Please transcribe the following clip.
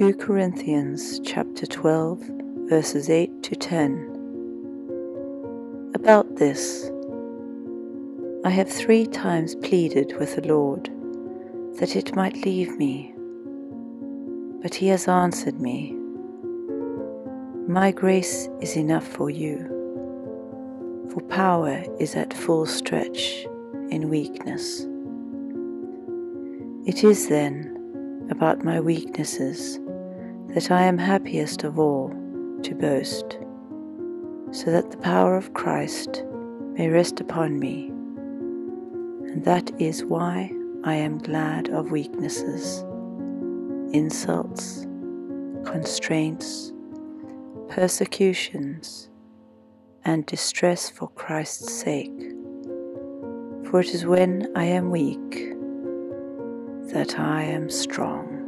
2 Corinthians chapter 12, verses 8 to 10. About this, I have 3 times pleaded with the Lord, that it might leave me. But he has answered me, My grace is enough for you, for power is at full stretch in weakness. It is then about my weaknesses that I am happiest of all to boast, so that the power of Christ may rest upon me, and that is why I am glad of weaknesses, insults, constraints, persecutions, and distress for Christ's sake. For it is when I am weak that I am strong.